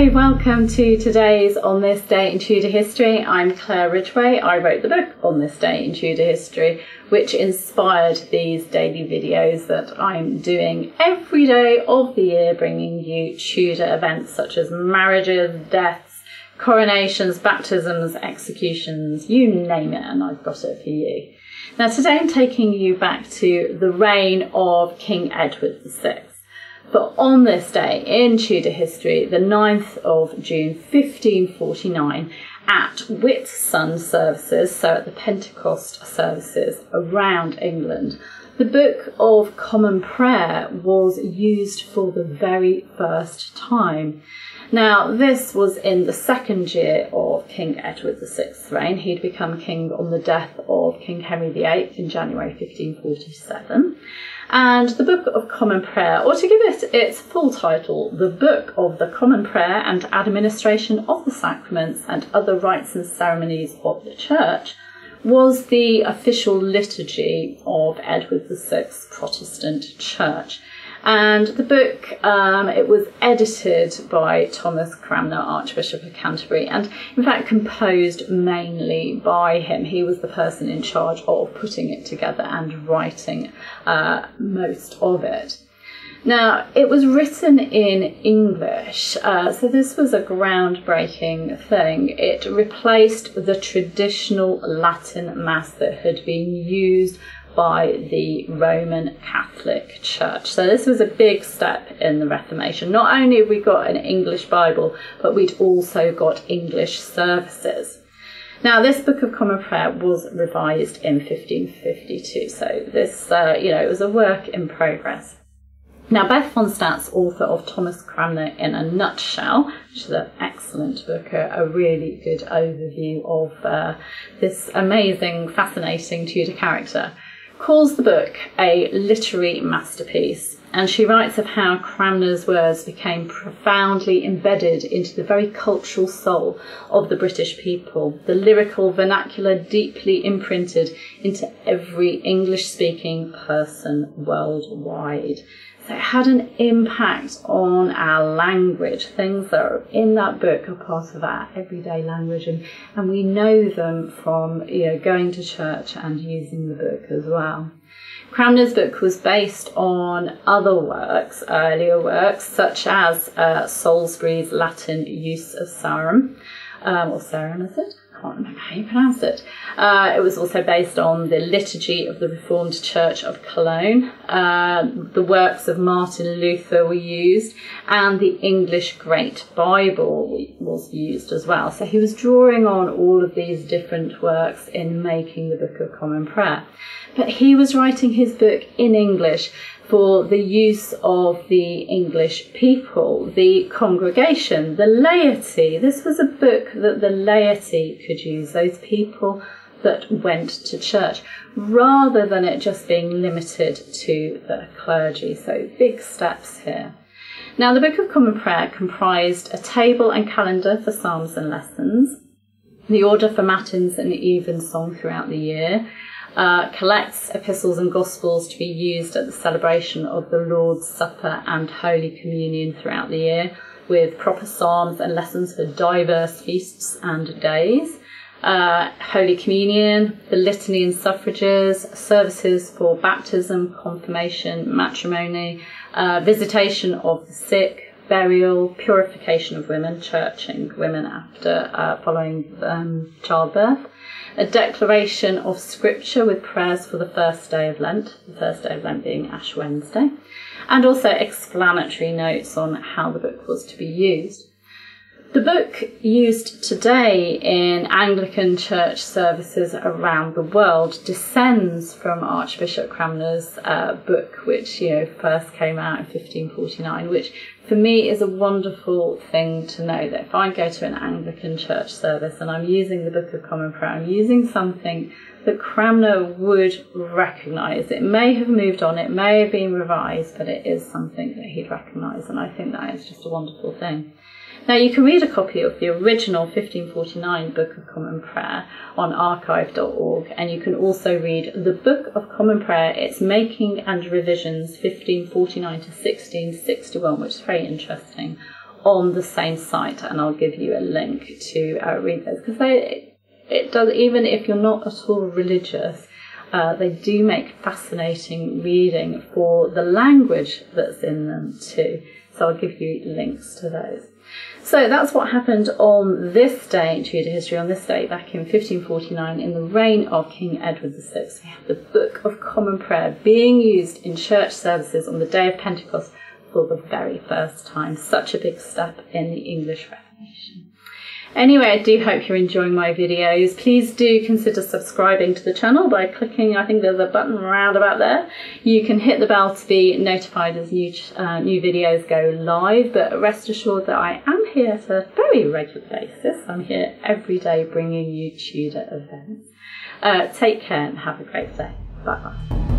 Hello, welcome to today's On This Day in Tudor History. I'm Claire Ridgway. I wrote the book On This Day in Tudor History, which inspired these daily videos that I'm doing every day of the year, bringing you Tudor events such as marriages, deaths, coronations, baptisms, executions, you name it, and I've got it for you. Now today I'm taking you back to the reign of King Edward VI. But on this day in Tudor history, the 9th of June 1549, at Whitsun services, so at the Pentecost services around England, the Book of Common Prayer was used for the very first time. Now, this was in the second year of King Edward VI's reign. He'd become king on the death of King Henry VIII in January 1547. And the Book of Common Prayer, or to give it its full title, the Book of the Common Prayer and Administration of the Sacraments and Other Rites and Ceremonies of the Church, was the official liturgy of Edward VI's Protestant Church. And the book, it was edited by Thomas Cranmer, Archbishop of Canterbury, and in fact composed mainly by him. He was the person in charge of putting it together and writing most of it. Now, it was written in English, so this was a groundbreaking thing. It replaced the traditional Latin Mass that had been used by the Roman Catholic Church. So this was a big step in the Reformation. Not only have we got an English Bible, but we'd also got English services. Now, this Book of Common Prayer was revised in 1552, so this, it was a work in progress. Now, Beth von Stadt's, author of Thomas Cranmer in a Nutshell, which is an excellent book, a really good overview of this amazing, fascinating Tudor character, calls the book a literary masterpiece, and she writes of how Cranmer's words became profoundly embedded into the very cultural soul of the British people, the lyrical vernacular deeply imprinted into every English-speaking person worldwide. So it had an impact on our language. Things that are in that book are part of our everyday language, and we know them from going to church and using the book as well. Cranmer's book was based on other works, earlier works, such as Salisbury's Latin use of Sarum, or Sarum is it? I can't remember how you pronounce it. It was also based on the liturgy of the Reformed Church of Cologne. The works of Martin Luther were used, and the English Great Bible was used as well. So he was drawing on all of these different works in making the Book of Common Prayer. But he was writing his book in English for the use of the English people, the congregation, the laity. This was a book that the laity could use, those people that went to church, rather than it just being limited to the clergy. So big steps here. Now, the Book of Common Prayer comprised a table and calendar for psalms and lessons, the order for matins and evensong throughout the year, collects, epistles and gospels to be used at the celebration of the Lord's Supper and Holy Communion throughout the year, with proper psalms and lessons for diverse feasts and days, Holy Communion, the litany and suffrages, services for baptism, confirmation, matrimony, visitation of the sick, burial, purification of women, churching women after following childbirth, a declaration of scripture with prayers for the first day of Lent, the first day of Lent being Ash Wednesday, and also explanatory notes on how the book was to be used. The book used today in Anglican church services around the world descends from Archbishop Cranmer's book, which first came out in 1549, which for me is a wonderful thing to know, that if I go to an Anglican church service and I'm using the Book of Common Prayer, I'm using something that Cranmer would recognise. It may have moved on, it may have been revised, but it is something that he'd recognise, and I think that is just a wonderful thing. Now, you can read a copy of the original 1549 Book of Common Prayer on archive.org, and you can also read the Book of Common Prayer, Its Making and Revisions 1549 to 1661, which is very interesting, on the same site, and I'll give you a link to read those, because it does, even if you're not at all religious, they do make fascinating reading for the language that's in them too. So I'll give you links to those. So that's what happened on this day in Tudor history, on this day back in 1549 in the reign of King Edward VI. We have the Book of Common Prayer being used in church services on the day of Pentecost for the very first time. Such a big step in the English Reformation. Anyway, I do hope you're enjoying my videos. Please do consider subscribing to the channel by clicking, I think there's a button round about there. You can hit the bell to be notified as new videos go live, but rest assured that I am here at a very regular basis. I'm here every day bringing you Tudor events. Take care and have a great day. Bye-bye.